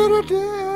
gonna do?